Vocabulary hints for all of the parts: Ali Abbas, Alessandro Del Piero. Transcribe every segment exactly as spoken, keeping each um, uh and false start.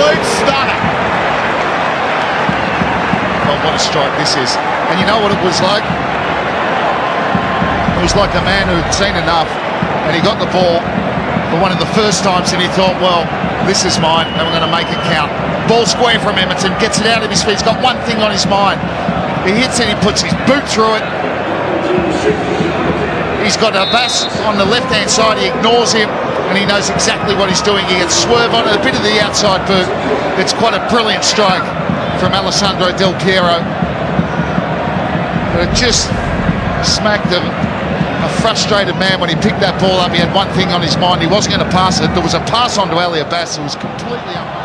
absolute stunner. Oh, what a strike this is. And you know what it was like? It was like a man who'd seen enough, and he got the ball for one of the first times, and he thought, well, this is mine, and we're going to make it count. Ball square from Emerton, gets it out of his feet. He's got one thing on his mind. He hits it, he puts his boot through it. He's got Abbas on the left-hand side, he ignores him, and he knows exactly what he's doing. He gets swerve on it, a bit of the outside boot. It's quite a brilliant strike from Alessandro Del Piero. But it just smacked him. A frustrated man when he picked that ball up. He had one thing on his mind, he wasn't going to pass it. There was a pass on to Ali Abbas, it was completely up.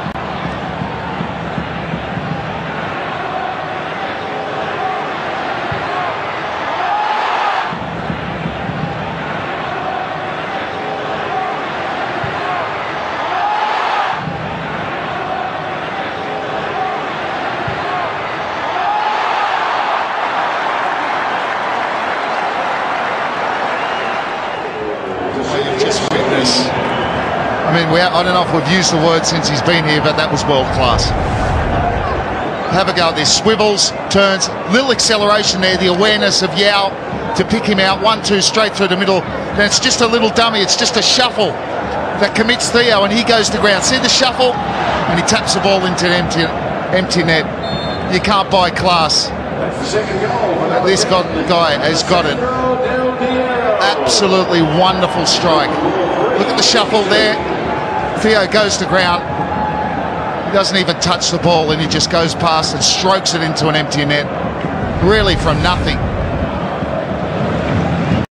Just fitness. I mean, we are, I don't know if we've used the word since he's been here, but that was world class. Have a go at this. Swivels, turns, little acceleration there. The awareness of Yao to pick him out. One, two, straight through the middle. Then it's just a little dummy. It's just a shuffle that commits Theo, and he goes to ground. See the shuffle? And he taps the ball into an empty, empty net. You can't buy class. But this guy has got it. Absolutely wonderful strike. Look at the shuffle there. Theo goes to ground. He doesn't even touch the ball, and he just goes past and strokes it into an empty net. Really from nothing.